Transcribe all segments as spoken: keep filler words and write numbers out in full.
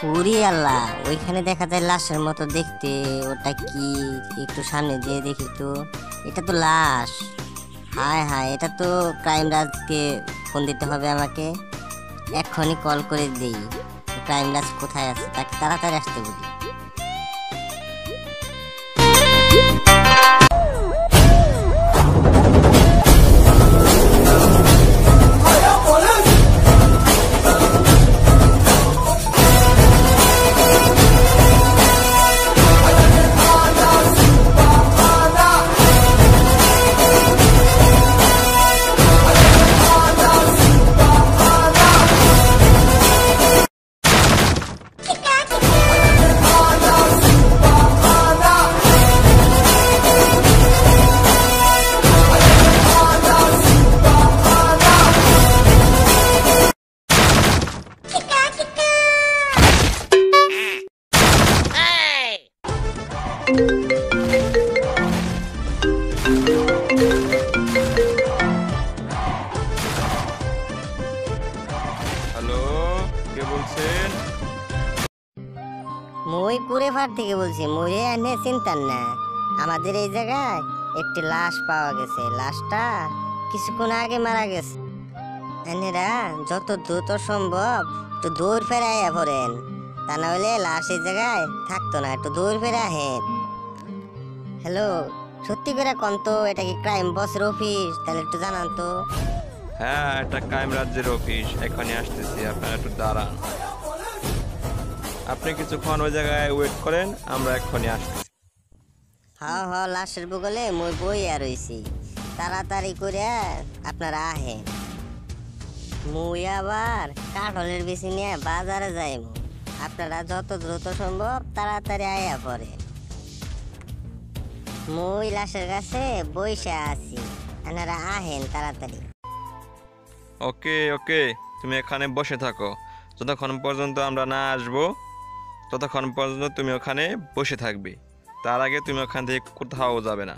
পুরি আল্লাহ, ওইখানে দেখা যায় লাশের মতো দেখতে। ওটা কি? একটু সামনে যেয়ে দেখি তো। এটা তো লাশ। হায় হায়, এটা তো ক্রাইম রাজকে ফোন দিতে হবে আমাকে। এক্ষুনি কল করে দিই, ক্রাইম রাজ কোথায় আছে তাকে তাড়াতাড়ি আসতে বলি। মই কুড়েফার থেকে বলছি। মরে এনে চিন্তার না, আমাদের এই জায়গায় একটি লাশ পাওয়া গেছে। লাশটা কিছুক্ষণ আগে মারা গেছে। এনারা যত দ্রুত সম্ভব একটু দৌড় ফেরাইয়া পড়েন, তা নাহলে লাশ এই জায়গায় থাকতো না। একটু দৌড় ফেরা হেন। হ্যালো, সত্যি করে কন তো, এটা কি ক্রাইম বসের অফিস? তাহলে একটু জানান তো। হ্যাঁ, এটা ক্রাইম রাজ্যের অফিস, এখনই আসতেছি, আপনারা একটু দাঁড়ান। আপনি কিছুক্ষণ ওই জায়গায় ওয়েট করেন, আমরা এক্ষুনি আসছি। হ্যাঁ হ্যাঁ, লাশের বগলে মই বইয়া রইছি, তাড়াতাড়ি করে আপনারা আহেন। মই আবার কাঠলের বেশি নিয়ে বাজারে যাইব, আপনারা যত দ্রুত সম্ভব তাড়াতাড়ি আয়া পড়ে। মই লাশের কাছে বইসা আছি, আপনারা আহেন তাড়াতাড়ি। ওকে ওকে, তুমি এখানে বসে থাকো, যতক্ষণ পর্যন্ত আমরা না আসবো ততক্ষণ পর্যন্ত তুমি ওখানে বসে থাকবে। তার আগে তুমি ওখান থেকে কোথাও যাবে না,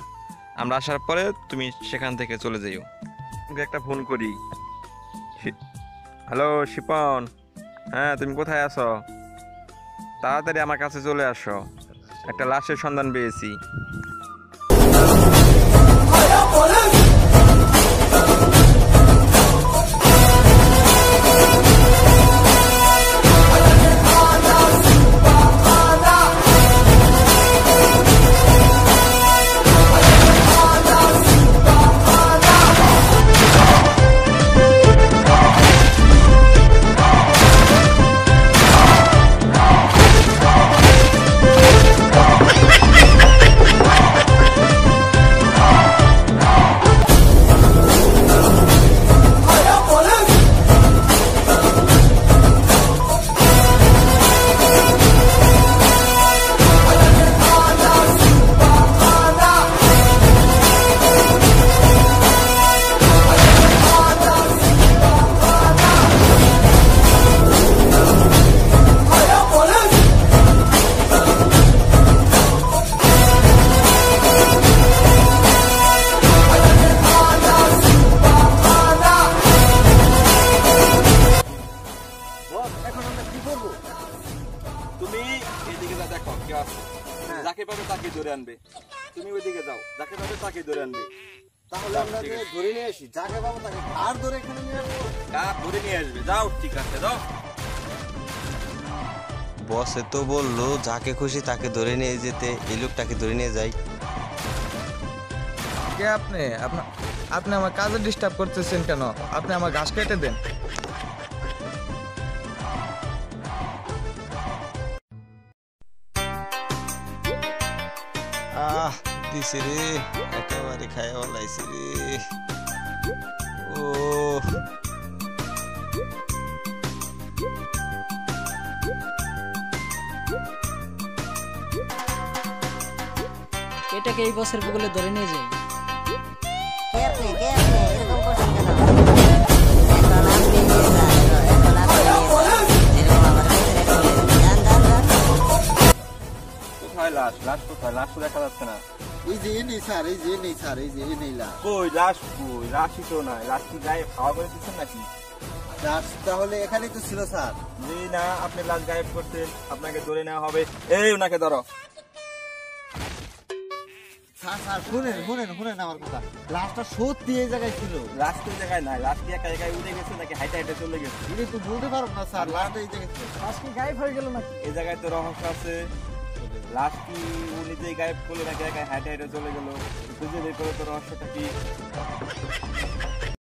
আমরা আসার পরে তুমি সেখান থেকে চলে যাইও। একটা ফোন করি। হ্যালো শিপন, হ্যাঁ তুমি কোথায় আসো? তাড়াতাড়ি আমার কাছে চলে আসো, একটা লাশের সন্ধান পেয়েছি। বসে তো বললো যাকে খুশি তাকে ধরে নিয়ে যেতে, এই লোকটাকে ধরে নিয়ে যাই। আপনি আপনি আমার কাজে ডিস্টার্ব করতেছেন কেন? আপনি আমার ঘাস কেটে দেন। আহ দিছে রে, একেবারে খায় বলাইছে রে। ও এটাকে এই বসের বগলে ধরে নিয়ে যাই। লাশ লাশ কোথায়? লাশ তো দেখা যাচ্ছে না। এই যে নেই স্যার, এই যে নেই স্যার, এই যে নেই লাশ। কই লাশ? কই লাশই তো নাই। লাশ কি গায়ে খাওয়া করে দিচ্ছেন নাকি? তাহলে এখানেই তো ছিল স্যার। জি না, আপনি লাশ গায়েব করতে আপনাকে ধরে নেওয়া হবে। এই ওনাকে ধরো। স্যার স্যার শুনেন শুনেন শুনেন আমার কথা, লাশটা সত্যি এই জায়গায় ছিল। লাশ তো এই জায়গায় নাই, লাশ কি একা একাই উড়ে গেছে নাকি হাইটে হাইটে চলে গেছে এটা তো বলতে পারব না স্যার। লাশ এই জায়গায় ছিল, লাশ কি গায়েব হয়ে গেল নাকি? এই জায়গায় তো রহস্য আছে। লাশ কি ও নিজেই গায়েব করলো নাকি একা হাইটে হাইটে চলে গেল? বুঝে বের করে তো রহস্যটা কি।